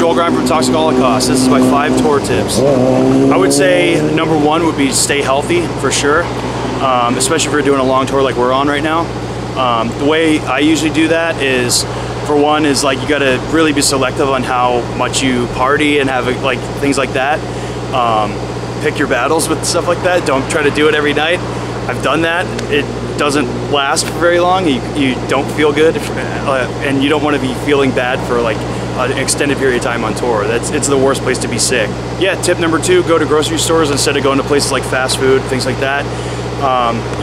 Joel Grind from Toxic Holocaust. This is my 5 tour tips. I would say number 1 would be stay healthy for sure, especially if you're doing a long tour like we're on right now. The way I usually do that is, for one, like you got to really be selective on how much you party and have like things like that. Pick your battles with stuff like that. Don't try to do it every night. I've done that. It doesn't last for very long. You don't feel good, and you don't want to be feeling bad for like an extended period of time on tour. It's the worst place to be sick. Yeah, tip number 2, go to grocery stores instead of going to places like fast food, things like that.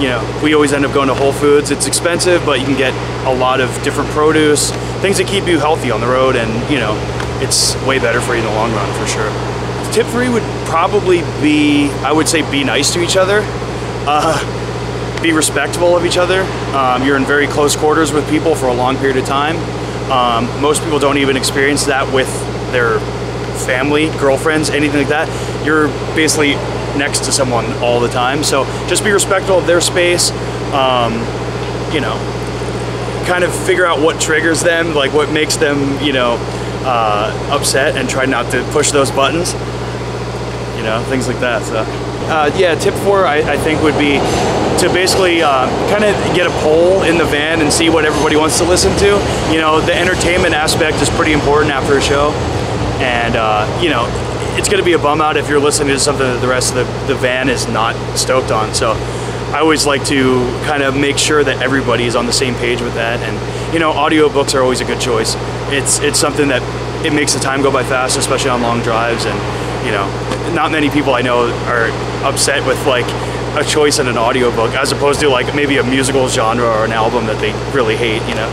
You know, we always end up going to Whole Foods. It's expensive, but you can get a lot of different produce, things that keep you healthy on the road, and you know, it's way better for you in the long run for sure. Tip 3 would probably be, I would say, be nice to each other. Be respectful of each other. You're in very close quarters with people for a long period of time. Most people don't even experience that with their family, girlfriends, anything like that. You're basically next to someone all the time, so just be respectful of their space. You know, kind of figure out what triggers them, like what makes them, you know, upset, and try not to push those buttons, you know, things like that. So yeah, tip 4 I think would be to basically kind of get a poll in the van and see what everybody wants to listen to. You know, the entertainment aspect is pretty important after a show, and you know, it's going to be a bum out if you're listening to something that the rest of the van is not stoked on. So I always like to kind of make sure that everybody is on the same page with that. And you know, audiobooks are always a good choice. It's something that it makes the time go by fast, especially on long drives. And you know, not many people I know are upset with like a choice in an audiobook as opposed to like maybe a musical genre or an album that they really hate, you know.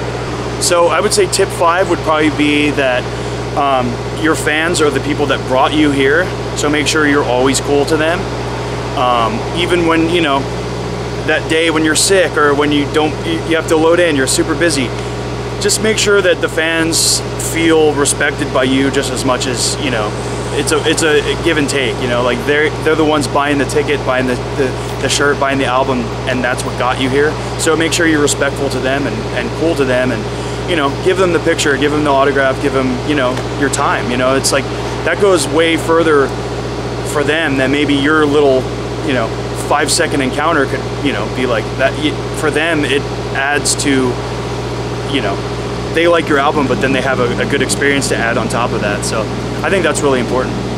So I would say tip 5 would probably be that your fans are the people that brought you here, so make sure you're always cool to them, even when, you know, that day when you're sick or when you have to load in, you're super busy. Just make sure that the fans feel respected by you just as much as, you know, it's a give and take, you know, like they're the ones buying the ticket, buying the shirt, buying the album, and that's what got you here. So make sure you're respectful to them and cool to them, and you know, give them the picture, give them the autograph, give them, you know, your time. You know, it's like that goes way further for them than maybe your little, you know, 5-second encounter could, you know, be like that. For them, it adds to, you know, they like your album, but then they have a good experience to add on top of that. So I think that's really important.